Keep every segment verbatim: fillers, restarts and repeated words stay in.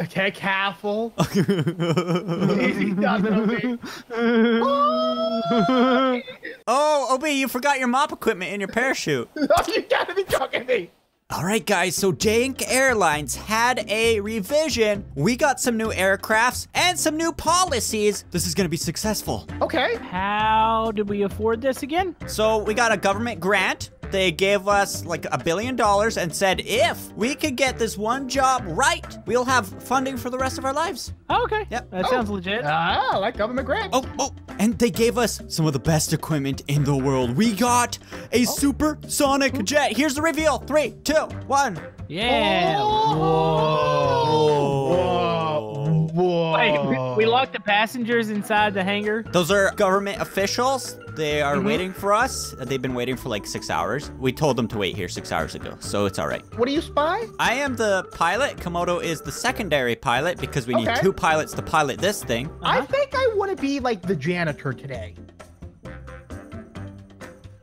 Okay, careful. Easy does it, Obi. Oh! Oh, Obi, you forgot your mop equipment and your parachute. Oh, you gotta be talking to me. All right, guys, so Jank Airlines had a revision. We got some new aircrafts and some new policies. This is gonna be successful. Okay. How did we afford this again? So we got a government grant. They gave us like a billion dollars and said, if we could get this one job right, we'll have funding for the rest of our lives. Oh, okay. Yep. That oh. sounds legit. Ah, uh, like government grant. Oh, oh, and they gave us some of the best equipment in the world. We got a oh. supersonic jet. Here's the reveal. Three, two, one. Yeah. Oh. Whoa. Whoa. Whoa. Wait, we, we locked the passengers inside the hangar. Those are government officials. They are mm-hmm. waiting for us. They've been waiting for like six hours. We told them to wait here six hours ago, so it's all right. What are you, Spy? I am the pilot. Komodo is the secondary pilot because we okay. need two pilots to pilot this thing. Uh-huh. I think I want to be like the janitor today.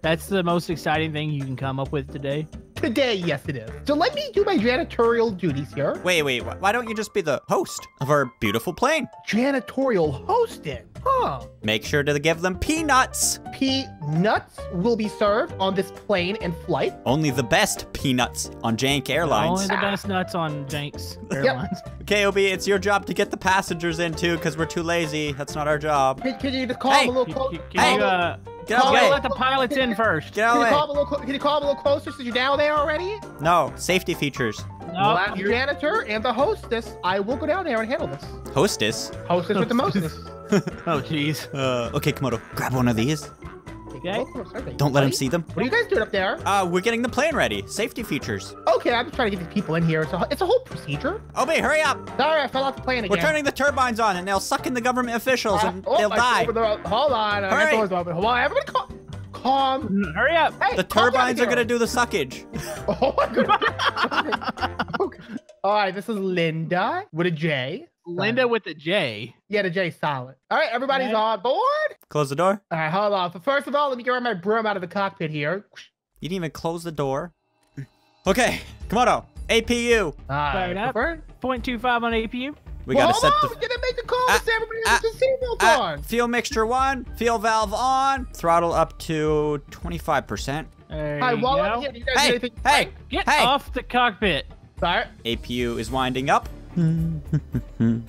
That's the most exciting thing you can come up with today? Today, yes it is. So let me do my janitorial duties here. Wait, wait, why don't you just be the host of our beautiful plane? Janitorial hosting? Huh. Make sure to give them peanuts. Peanuts will be served on this plane and flight. Only the best peanuts on Jank Airlines. Only the ah. best nuts on Jank's Airlines. Yep. Okay, Obi, it's your job to get the passengers in too, because we're too lazy. That's not our job. Can, can you just call hey. them a little closer? Can, can you, uh, Get out of the way. Let the pilots can, in first. Get out of the way. Call them a little, can you call them a little closer since you're down there already? No, safety features. No. Well, I'm your janitor and the hostess. I will go down there and handle this. Hostess? Hostess with the mostess. Oh, jeez. Uh, okay, Komodo, grab one of these. Okay. Don't let them see them. What are you guys doing up there? Uh, we're getting the plane ready. Safety features. Okay, I'm just trying to get these people in here. It's a, it's a whole procedure. Obi, hurry up. Sorry, I fell off the plane again. We're turning the turbines on, and they'll suck in the government officials, uh, and oh, they'll die. The, hold on. Hurry. Hold on. Everybody calm. Calm. Hurry up. Hey, the turbines are going to do the suckage. Oh, my goodness. Okay. All right, this is Linda with a J. Linda with a J. Yeah, the J solid. All right, everybody's on board. Close the door. All right, hold on. First of all, let me get my broom out of the cockpit here. You didn't even close the door. Okay, Komodo, A P U. All right, zero point two five on A P U. We well, gotta hold set on, the... we didn't make the call. Uh, everybody uh, the seatbelt uh, on. Fuel mixture one, fuel valve on. Throttle up to twenty-five percent. There right, you go. Here, you guys hey, hey, right? get hey. off the cockpit. Sorry. A P U is winding up. You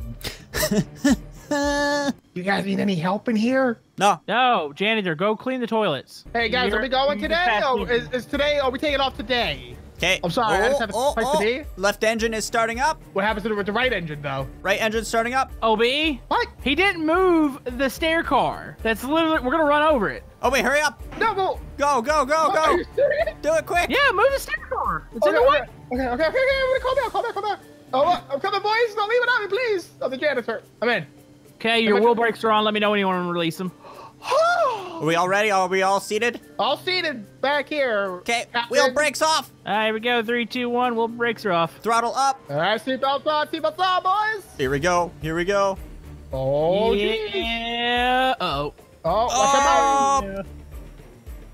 guys need any help in here? No. No, janitor, go clean the toilets. Hey guys, You're, are we going today? Oh, is, is today? Are we taking off today? Okay. I'm sorry, oh, I just have a oh, place oh. to be. Left engine is starting up. What happens to the, with the right engine though? Right engine's starting up. O B. What? He didn't move the stair car. That's literally we're gonna run over it. Oh wait, hurry up. No, go, go, go, go, go. Do it quick. Yeah, move the stair car. It's okay, in the way. Okay, okay, okay, okay, okay. Call back, call back, call back. Oh, I'm coming, boys. Don't leave it on me, please. I'm the janitor. I'm in. Okay, your wheel brakes are on. Let me know when you want to release them. Are we all ready? Are we all seated? All seated. Back here. Okay, wheel brakes off. All right, here we go. Three, two, one. Wheel brakes are off. Throttle up. All right, seatbelts on. Seatbelts on, boys. Here we go. Here we go. Oh, yeah. Uh-oh. Oh, what's up?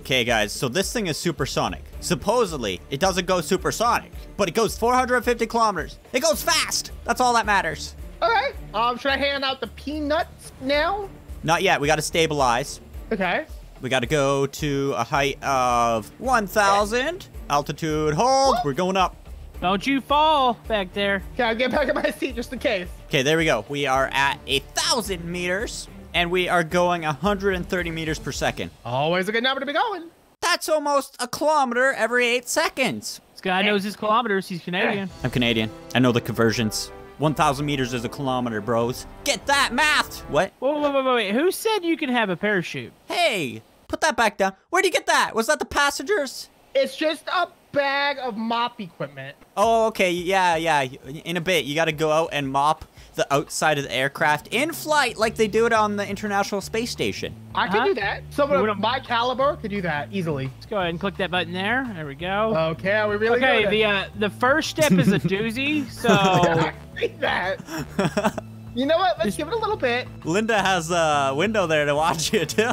Okay, guys, so this thing is supersonic. Supposedly, it doesn't go supersonic, but it goes four hundred fifty kilometers. It goes fast. That's all that matters. All right. Um, should I hand out the peanuts now? Not yet. We got to stabilize. Okay. We got to go to a height of one thousand. Altitude hold. What? We're going up. Don't you fall back there. Okay, I'll get back in my seat just in case. Okay, there we go. We are at one thousand meters. And we are going one hundred thirty meters per second. Always a good number to be going. That's almost a kilometer every eight seconds. This guy knows his kilometers. He's Canadian. I'm Canadian. I know the conversions. one thousand meters is a kilometer, bros. Get that math. What? Whoa, whoa, whoa, whoa, wait. Who said you can have a parachute? Hey, put that back down. Where'd you get that? Was that the passengers? It's just a bag of mop equipment. Oh, okay. Yeah, yeah. In a bit, you got to go out and mop the outside of the aircraft in flight like they do it on the International Space Station. I could huh? do that. Someone of my caliber could do that easily. Let's go ahead and click that button there. There we go. Okay, are we really Okay, the, uh, the first step is a doozy, so... I hate that. You know what? Let's Just... give it a little bit. Linda has a window there to watch you, too.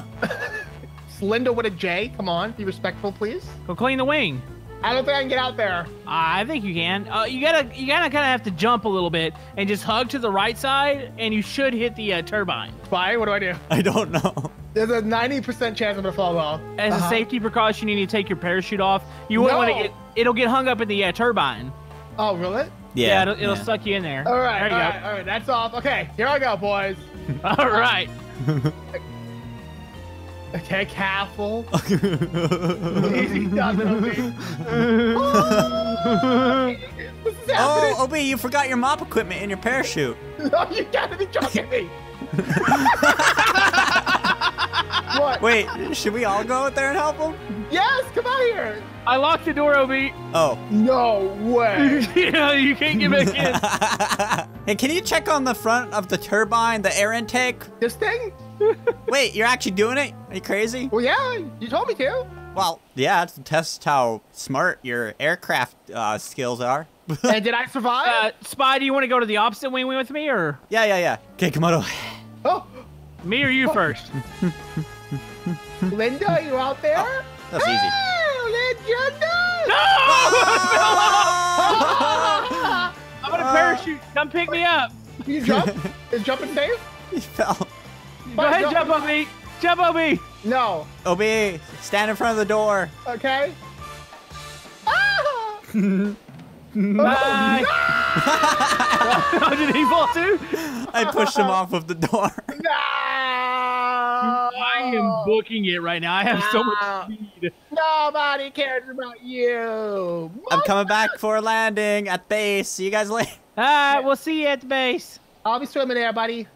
It's Linda with a J. Come on, be respectful, please. Go clean the wing. I don't think I can get out there. Uh, I think you can. Uh, you gotta, you gotta kind of have to jump a little bit and just hug to the right side, and you should hit the uh, turbine. Spy, what do I do? I don't know. There's a ninety percent chance I'm gonna fall off. As uh-huh. a safety precaution, you need to take your parachute off. You won't no. want to get. It'll get hung up in the uh, turbine. Oh, will it? Yeah. yeah it'll it'll yeah. suck you in there. All right. There you all go. right. All right. That's off. Okay. Here I go, boys. All right. Okay, careful. Easy done, Obi. Oh, oh, Obi, you forgot your mop equipment and your parachute. No, you gotta be joking me. What? Wait, should we all go out there and help him? Yes, come out here. I locked the door, Obi. Oh. No way. Yeah, you can't get back in. Hey, can you check on the front of the turbine, the air intake? This thing? Wait, you're actually doing it? Are you crazy? Well, yeah, you told me to. Well, yeah, to test how smart your aircraft uh, skills are. And did I survive? Uh, Spy, do you want to go to the opposite wing with me, or? Yeah, yeah, yeah. Okay, Komodo. Oh. Me or you oh. first? Linda, are you out there? Oh, that's easy. Oh, Linda! No! I fell off! I'm gonna parachute. Come pick me up. You jump? Is jumping safe? He fell. Go ahead, jump, Obi. Jump, Obi. No. Obi, stand in front of the door. Okay. Ah! Bye. Oh, no! Oh, did he fall too? I pushed him off of the door. No! I am booking it right now. I have no. so much speed. Nobody cares about you. What? I'm coming back for a landing at base. See you guys later. All right, we'll see you at the base. I'll be swimming there, buddy.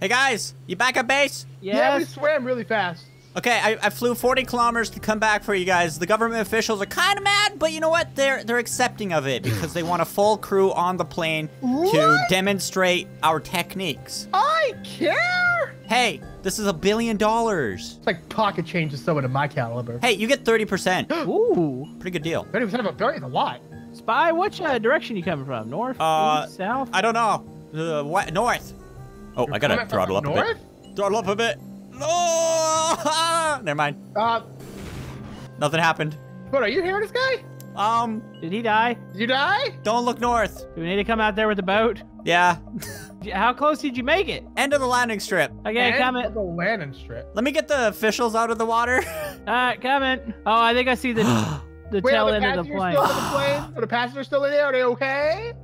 Hey guys, you back at base? Yes. Yeah, we swam really fast. Okay, I, I flew forty kilometers to come back for you guys. The government officials are kind of mad, but you know what? They're they're accepting of it because they want a full crew on the plane what? to demonstrate our techniques. I care. Hey, this is a billion dollars. It's like pocket change to someone of my caliber. Hey, you get thirty percent. Ooh, pretty good deal. thirty percent of a billion is a lot. Spy, which uh, direction you coming from? North, uh, east, south? I don't know. Uh, what? North. Oh, You're I gotta throttle up north? a bit. Throttle up a bit. No! Never mind. Uh, Nothing happened. What, are you hearing this guy? Um. Did he die? Did you die? Don't look north. Do we need to come out there with the boat? Yeah. How close did you make it? End of the landing strip. Okay, End coming. End of the landing strip. Let me get the officials out of the water. All right, coming. Oh, I think I see the the Wait, tail end of the plane. Still the plane? Are the passengers still in there? Are they okay?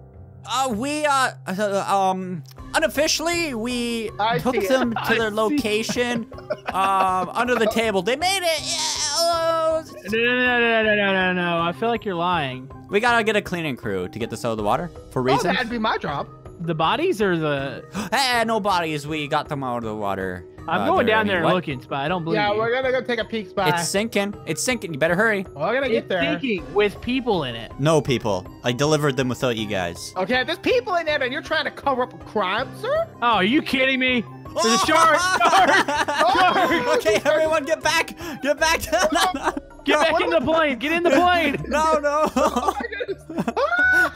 Uh, we, uh, uh, um, unofficially, we I took them to I their location, um, under the table. They made it! Yeah! Oh. No, no, no, no, no, no, no, I feel like you're lying. We gotta get a cleaning crew to get this out of the water, for reasons. Oh, that'd be my job. The bodies or the... Hey, no bodies. We got them out of the water. I'm uh, going down there and looking, Spy. I don't believe Yeah, you. we're gonna go take a peek, Spy. It's sinking. It's sinking. You better hurry. Well, we're gonna it's get there. It's sinking with people in it. No people. I delivered them without you guys. Okay, there's people in there and you're trying to cover up a crime, sir? Oh, are you kidding me? There's a shark! Shark! Shark! Okay, everyone get back! Get back! no, no. Get back no, in the plane! Get in the plane! No, no! Oh,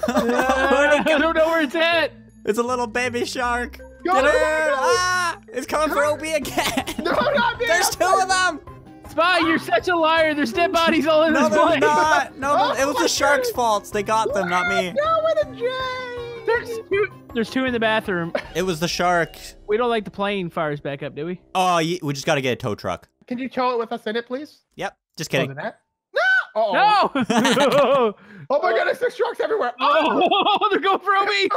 I don't know where it's at! It's a little baby shark. Go, Get her! Go, go, go. Ah! It's coming go. for Obi again. No, not me. There's two of them. Spy, you're such a liar. There's dead bodies all in no, this plane. No, not. No, oh, it was the shark's God. fault. They got them, not me. No, with a J. There's two. There's two in the bathroom. It was the shark. We don't like the plane fires back up, do we? Oh, you, we just got to get a tow truck. Can you tow it with us in it, please? Yep. Just kidding. Oh, that? No. Uh -oh. No. Oh my goodness, there's sharks everywhere. Oh, oh they're going for Obi.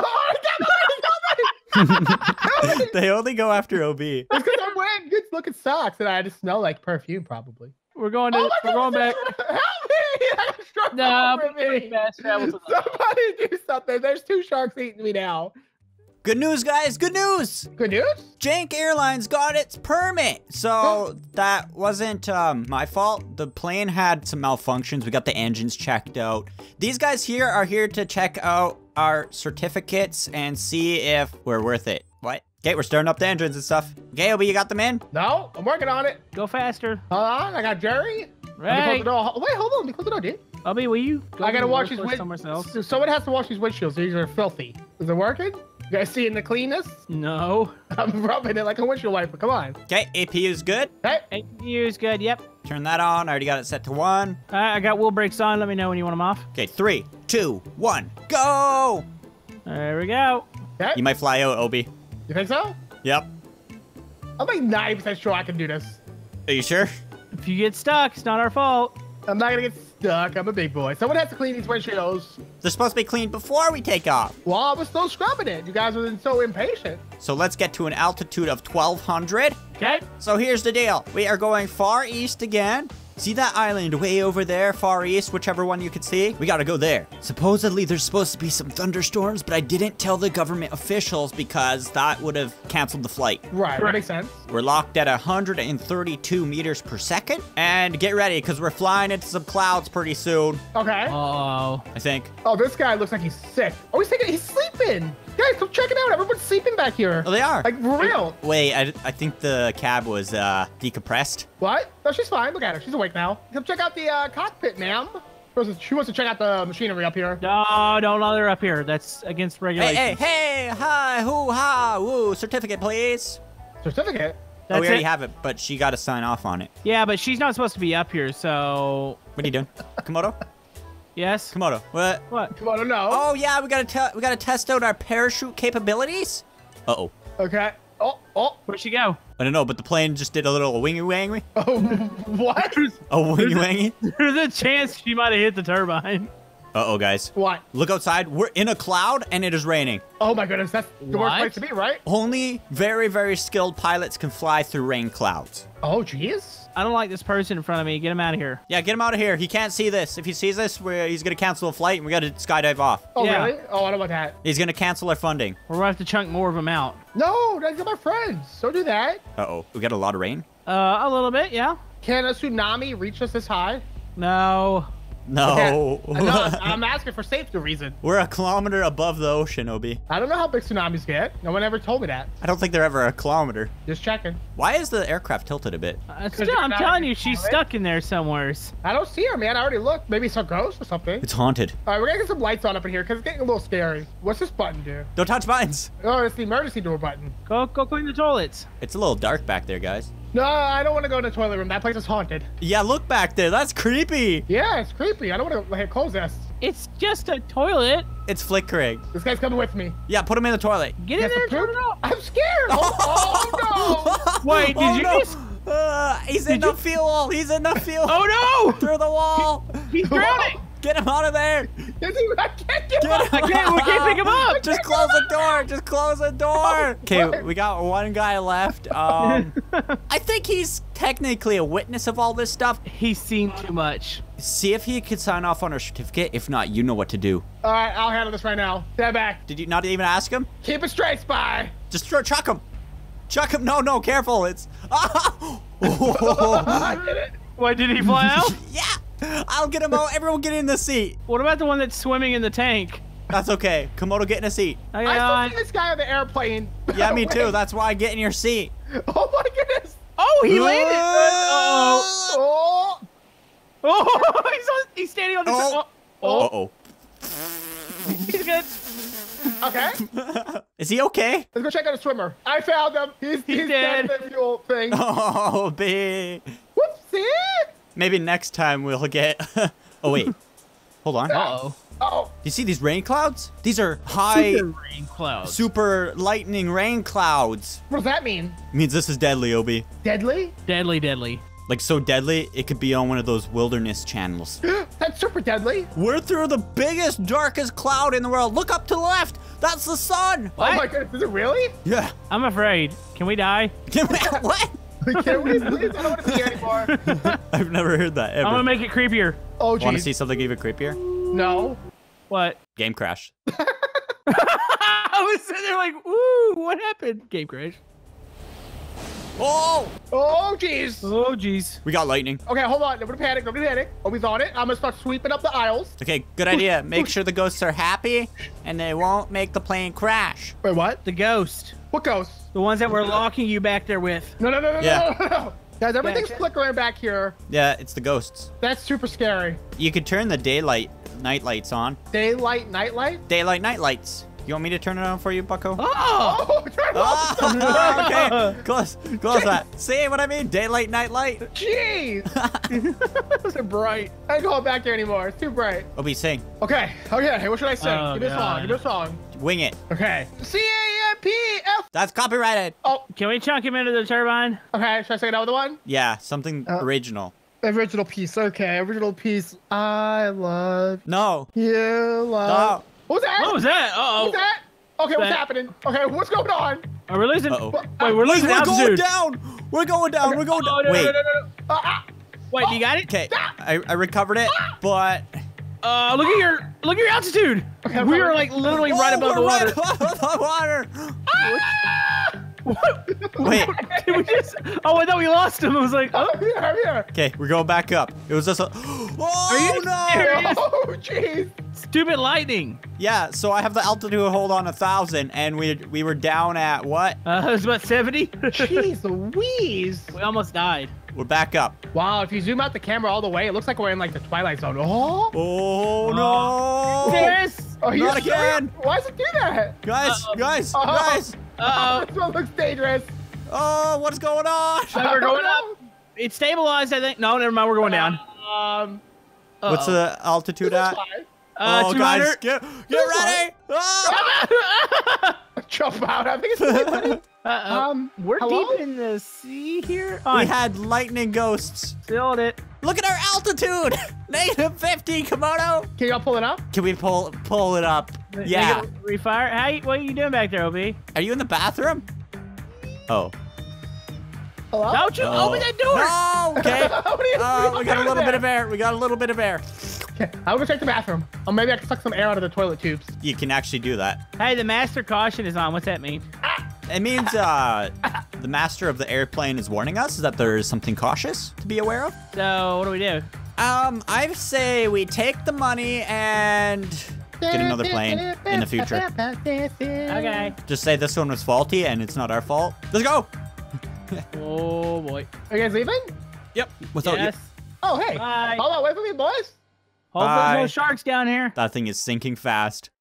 Oh, they only go after Obi. It's because I'm wearing good looking socks and I just smell like perfume probably. We're going to, oh we're God, going back. Help me! I got nah, me. Somebody do something. There's two sharks eating me now. Good news, guys. Good news. Good news? Jank Airlines got its permit. So that wasn't um, my fault. The plane had some malfunctions. We got the engines checked out. These guys here are here to check out our certificates and see if we're worth it. What? Okay, we're stirring up the engines and stuff. Okay, Obi, you got them in? No, I'm working on it. Go faster. Hold on, I got Jerry. Right. Wait, hold on. Let me close the door, dude. Obi, will you? Go I gotta wash his windshield. Someone has to wash these windshields. These are filthy. Is it working? You guys seeing the cleanness? No. I'm rubbing it like a windshield wiper. Come on. Okay, A P U's good. Okay. A P U's good, yep. Turn that on. I already got it set to one. Uh, I got wheel brakes on. Let me know when you want them off. Okay, three, two, one, go! There we go. Okay. You might fly out, Obi. You think so? Yep. I'm like ninety percent sure I can do this. Are you sure? If you get stuck, it's not our fault. I'm not going to get stuck. I'm a big boy. Someone has to clean these windshields. They're supposed to be cleaned before we take off. Well, I was still scrubbing it. You guys were so impatient. So let's get to an altitude of twelve hundred. Okay. So here's the deal. We are going far east again. See that island way over there, far east, whichever one you can see? We gotta go there. Supposedly, there's supposed to be some thunderstorms, but I didn't tell the government officials because that would have canceled the flight. Right, that makes sense. We're locked at one hundred thirty-two meters per second. And get ready, because we're flying into some clouds pretty soon. Okay. Oh. I think. Oh, this guy looks like he's sick. Oh, he's thinking he's sleeping. Guys, come check it out. Everyone's sleeping back here. Oh, they are. Like, for real. Wait, I, I think the cab was uh, decompressed. What? No, she's fine. Look at her. She's awake now. Come check out the uh, cockpit, ma'am. She wants to check out the machinery up here. No, don't let her up here. That's against regulations. Hey, hey, hey, hi, hoo, ha, woo. Certificate, please. Certificate? That's oh, we already it. have it, but she got to sign off on it. Yeah, but she's not supposed to be up here, so... What are you doing? Komodo? Yes. Komodo. What? What? Komodo, no. Oh yeah, we gotta tell. We gotta test out our parachute capabilities. Uh oh. Okay. Oh, oh. Where'd she go? I don't know, but the plane just did a little wingy wangy. Oh, what? Oh, wingy wangy. There's, there's a chance she might have hit the turbine. Uh oh, guys. What? Look outside. We're in a cloud and it is raining. Oh my goodness, that's the worst place to be, right? Only very, very skilled pilots can fly through rain clouds. Oh jeez. I don't like this person in front of me. Get him out of here. Yeah, get him out of here. He can't see this. If he sees this, we're, he's going to cancel a flight, and we got to skydive off. Oh, yeah. Really? Oh, I don't want that. He's going to cancel our funding. We're going to have to chunk more of them out. No, that's my friends. Don't do that. Uh-oh. We got a lot of rain? Uh, a little bit, yeah. Can a tsunami reach us this high? No. No. no. I'm asking for safety reason. We're a kilometer above the ocean, Obi. I don't know how big tsunamis get. No one ever told me that. I don't think they're ever a kilometer. Just checking. Why is the aircraft tilted a bit? Uh, still, I'm telling you, she's stuck in there somewhere. I don't see her, man. I already looked. Maybe it's a ghost or something. It's haunted. All right, we're gonna get some lights on up in here because it's getting a little scary. What's this button do? Don't touch buttons. Oh, it's the emergency door button. Go, go clean the toilets. It's a little dark back there, guys. No, I don't want to go in the toilet room. That place is haunted. Yeah, look back there. That's creepy. Yeah, it's creepy. I don't want to like, close this. It's just a toilet. It's flickering. This guy's coming with me. Yeah, put him in the toilet. Get in there and turn it off. I'm scared. Oh, oh no. Wait, did oh, you no. just... Uh, he's in did the you... fuel. He's in the fuel. Oh, no. Through the wall. He, he's drowning. Get him out of there! I can't get him out! I can't, we can't pick him up! Just close the door! Just close the door! Okay, oh, we got one guy left. Um, I think he's technically a witness of all this stuff. He's seen too much. See if he could sign off on our certificate. If not, you know what to do. All right, I'll handle this right now. Stand back. Did you not even ask him? Keep it straight, Spy! Just chuck him! Chuck him! No, no, careful! It's... Oh. I did it! Why, did he fly out? Yeah! I'll get him out. Everyone get in the seat. What about the one that's swimming in the tank? That's okay. Komodo, get in a seat. I, I saw this guy on the airplane. Yeah, me too. That's why I get in your seat. Oh, my goodness. Oh, he landed. Uh-oh. Oh. Oh, he's, on, he's standing on the... Oh. Oh. Uh-oh. He's good. Okay. Is he okay? Let's go check out a swimmer. I found him. He's, he's, he's dead. dead in the fuel thing. Oh, B. Whoopsie. Maybe next time we'll get... Oh, wait. Hold on. Uh-oh. Uh-oh. Do you see these rain clouds? These are high... Super rain clouds. Super lightning rain clouds. What does that mean? It means this is deadly, Obi. Deadly? Deadly, deadly. Like, so deadly, it could be on one of those wilderness channels. That's super deadly. We're through the biggest, darkest cloud in the world. Look up to the left. That's the sun. What? Oh, my goodness. Is it really? Yeah. I'm afraid. Can we die? Can we... What? Can we please? I don't want to see you anymore. I've never heard that ever. I'm gonna make it creepier. Oh, geez. Want to see something even creepier? No. What? Game crash. I was sitting there like, ooh, what happened? Game crash. Oh! Oh, jeez. Oh, jeez. We got lightning. Okay, hold on. Nobody panic. Nobody panic. Obi's on it. I'm gonna start sweeping up the aisles. Okay, good idea. Make sure the ghosts are happy and they won't make the plane crash. Wait, what? The ghost. What ghost? The ones that were locking you back there with. No, no, no, no, yeah. no, no, no. Guys, everything's gotcha. flickering back here. Yeah, it's the ghosts. That's super scary. You could turn the daylight, night lights on. Daylight, night light? Daylight, night lights. You want me to turn it on for you, Bucko? Oh! Oh, oh okay, close, close Jeez. That. See what I mean? Daylight, night light. Jeez! It's so bright. I can't go back there anymore. It's too bright. Obi, sing. Okay, okay. Hey, what should I sing? Oh, give me a song. Give me a song. Wing it. Okay. C A M P F. That's copyrighted. Oh, can we chunk him into the turbine? Okay, should I sing another one? Yeah, something uh, original. Original piece. Okay, original piece. I love. No. You love. No. What was that? What was that? Uh-oh. What's that? Okay, what's that? happening? Okay, what's going on? Are we losing? Uh-oh. Wait, we're losing We're going down. We're going down. Okay. We're going down. Oh, no, Wait. No, no, no, no. Uh, ah. Wait, oh. You got it? Okay, I, I recovered it, ah. but... Uh, look at your look at your altitude. Okay, we are like literally oh, right above the water. Right above the water. Ah. What? Wait. Did we just? Oh, I thought we lost him. I was like, oh, here, yeah, yeah. Okay, we're going back up. It was just a. Oh are you no! Serious? Oh jeez! Stupid lightning. Yeah. So I have the altitude hold on a thousand, and we we were down at what? Uh, it was about seventy. Jeez Louise! We almost died. We're back up. Wow, if you zoom out the camera all the way, it looks like we're in like the Twilight Zone. Oh, oh no. Serious? Oh, not again. Why does it do that? Guys, uh-oh. guys, uh-oh. guys. Uh-oh. This one looks dangerous. Oh, what's going on? Uh, we're going up. It stabilized, I think. No, never mind. We're going down. Um, uh-oh. What's the altitude at? Uh, oh, guys, get, get ready. Oh. Jump out. I think it's Uh-oh. Um, we're Hello? deep in the sea here. Oh, we had lightning ghosts. Filled it. Look at our altitude, negative fifty, Komodo. Can y'all pull it up? Can we pull pull it up? Yeah. Refire. Hey, what are you doing back there, Obi? Are you in the bathroom? Oh. Hello? Don't you oh. open that door? No. Okay. uh, we got a little bit of air. We got a little bit of air. Okay, I'll go check the bathroom. Or maybe I can suck some air out of the toilet tubes. You can actually do that. Hey, the master caution is on. What's that mean? Ah. It means uh, the master of the airplane is warning us that there is something cautious to be aware of. So what do we do? Um, I say we take the money and get another plane in the future. Okay. Just say this one was faulty and it's not our fault. Let's go. Oh, boy. Are you guys leaving? Yep. Without yes. you. Oh, hey. Bye. Hold on. Wait for me, boys. Hopefully no sharks down here. That thing is sinking fast.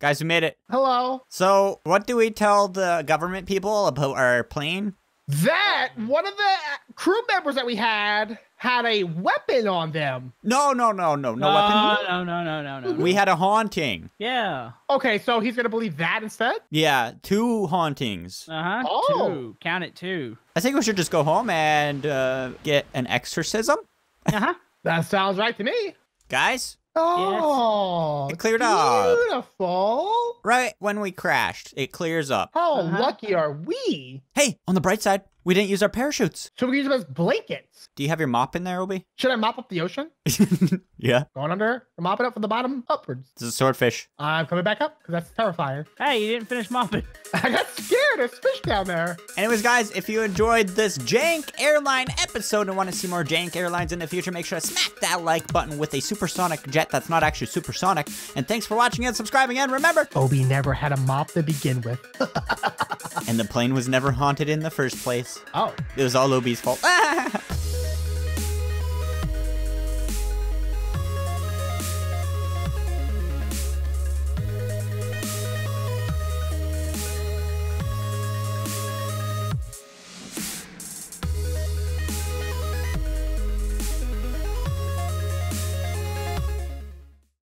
Guys, we made it. Hello. So, what do we tell the government people about our plane? That one of the crew members that we had had a weapon on them. No, no, no, no, no uh, weapon. No, no, no, no, no, no. We had a haunting. Yeah. Okay, so he's going to believe that instead? Yeah, two hauntings. Uh-huh, oh. two. Count it, two. I think we should just go home and uh, get an exorcism. Uh-huh. That sounds right to me. Guys? Oh, yes. It cleared up. Beautiful. Right when we crashed, it clears up. How uh-huh. lucky are we? Hey, on the bright side, we didn't use our parachutes. So we can use them as blankets. Do you have your mop in there, Obi? Should I mop up the ocean? Yeah. Going under, mop it up from the bottom upwards. This is a swordfish. I'm coming back up because that's terrifying. Hey, you didn't finish mopping. I got scared. There's fish down there. Anyways, guys, if you enjoyed this Jank Airline episode and want to see more Jank Airlines in the future, make sure to smack that like button with a supersonic jet that's not actually supersonic. And thanks for watching and subscribing. And remember, Obi never had a mop to begin with. And the plane was never haunted in the first place. Oh. It was all Obi's fault.